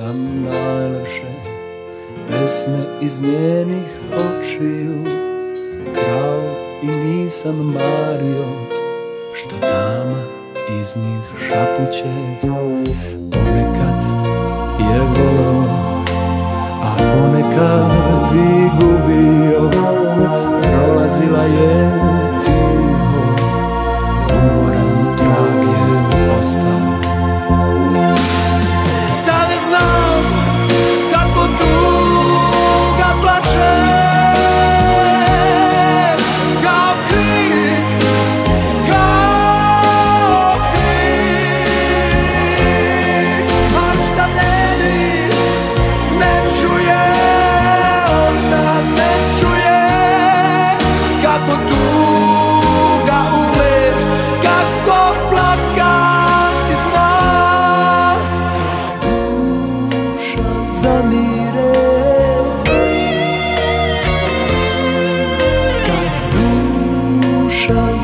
sam najlepsze pesme iz njenih očiju, kralj i nisam mario, što dama iz njih šapuće. Ponekad je volao, a ponekad i gubio, prolazila je tiho, umoran trag je ostao.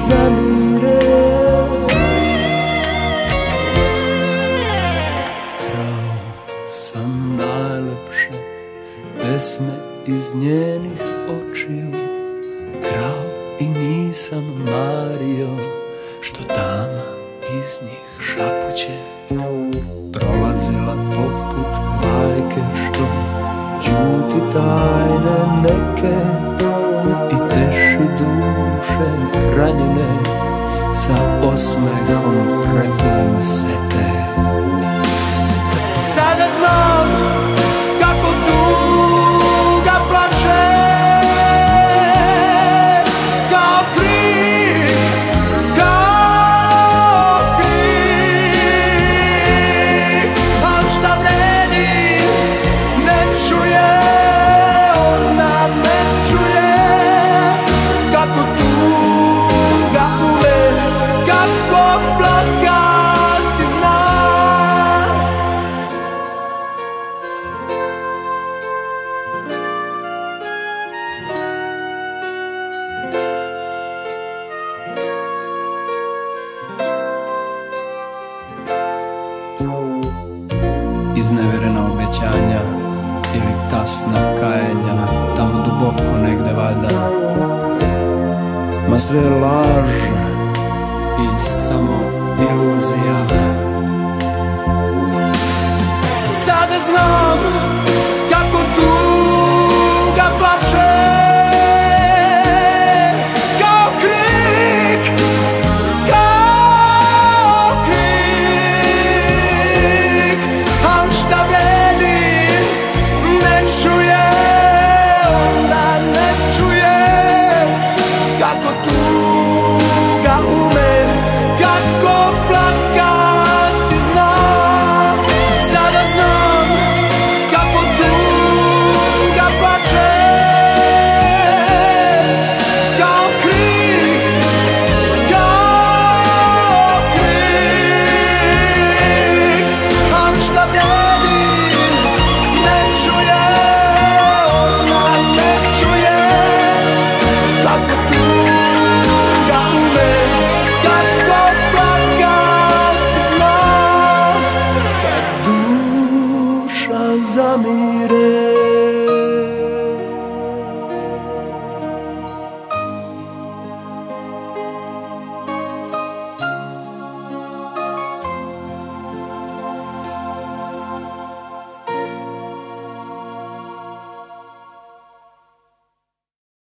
Zamire, krao sam najlepše pesme iz njenih očiju, krao i nisam mario, što dama iz njih šapuće. Prolazila poput bajke, što čuti tajne neke i teši duše ranjene, sa osmehom prepunim se te. Sada znam kako tuga plače, kao krik, al šta vredi, ne čuje ona, ne čuje. Izneverena obećanja ili kasna kajenja, tamo duboko negde valjda. Ma sve je laž i samo iluzija. Sada znam